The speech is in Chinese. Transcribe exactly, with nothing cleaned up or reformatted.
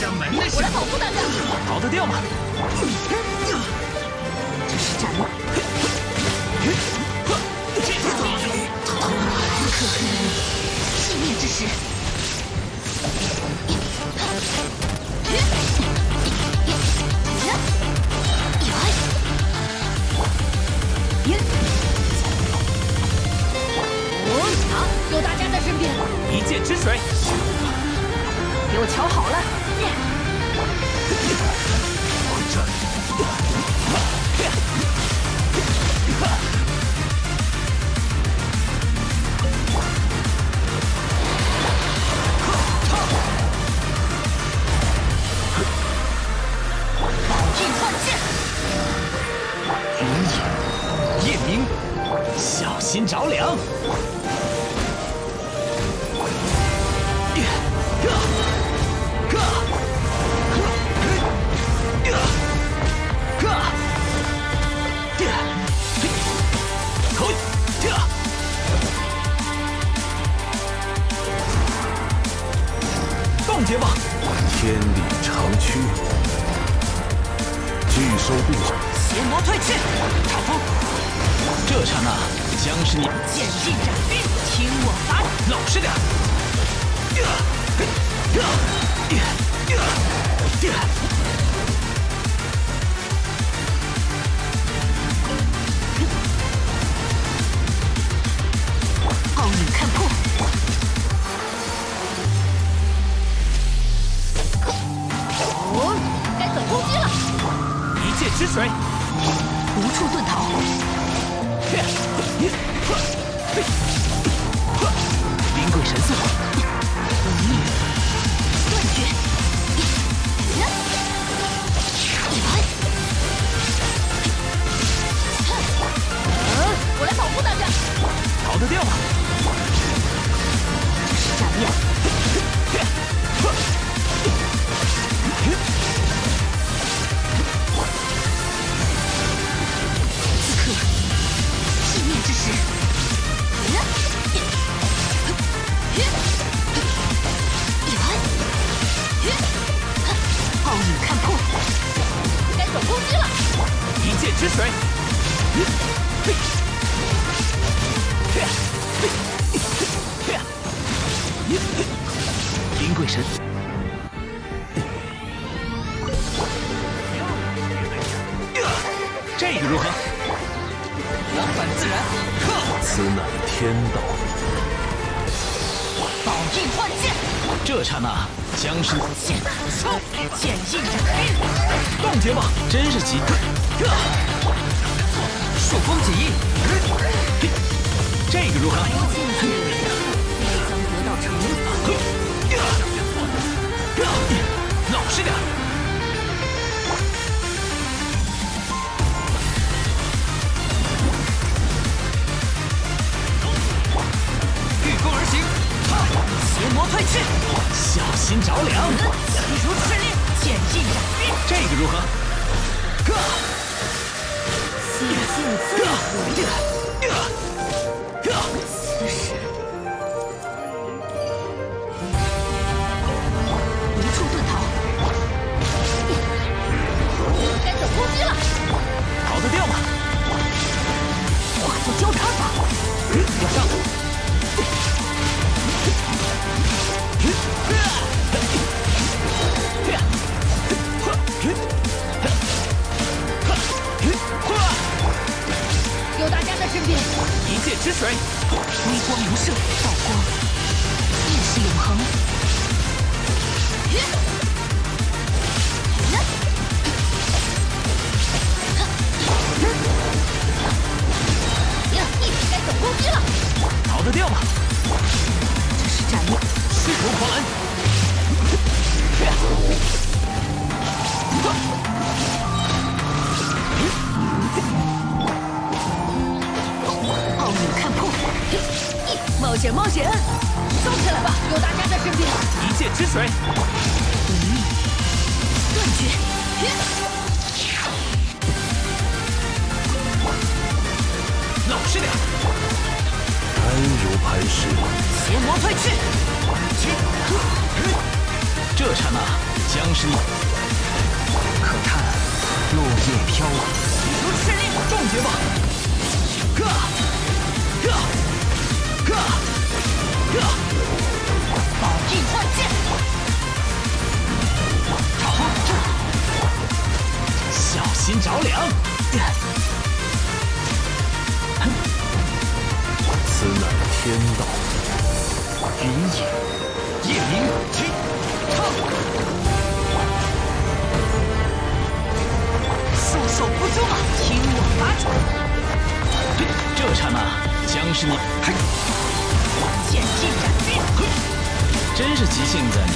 将门的我的保护大家，逃得掉吗？这是斩魔。可恨熄灭之时。好，有大家在身边，一剑之水。 给我瞧好了！御幻剑，云影，夜明，小心着凉。 冻结吧！天理长驱，巨收不好。邪魔退去，查封。这刹那将是你剑气斩钉，听我打！老实点。奥运看破。 止水，无处遁逃。灵鬼神速，无力断绝。我来保护大家。逃得掉吗？这是斩灭。 奥运看破，该走攻击了。一剑之水，灵鬼神，这个如何？我反自然，此乃天道。宝印幻剑，这刹那。 僵尸剑，剑印斩钉，冻结吧！真是奇，朔风起义，这个如何？将得到惩罚。老实点。御功而行，邪魔退去。 小心着凉！你如赤令，剑印斩钉。这个如何？哥，洗净自我。哥，此时无处遁逃，该走攻击了。逃得掉吗？化作交叉法，我上。 有大家在身边，一剑之水，微光如射，道光，意识永恒。该走攻击了，逃得掉吗？这是斩魔，势如狂澜。 奥运看破，冒险冒险，动起来吧！有大家在身边，一剑之水，无力断绝。老实点，安如磐石。邪魔退去。这刹那僵尸，可叹落叶飘舞。以毒制敌，终结吧！呵，呵，呵，呵，宝地万剑，好，小心着凉。此乃天道，云也，夜明清。 束手不สู้吧，听我拔掌！这刹那，僵尸，剑气斩尽，真是急性子你！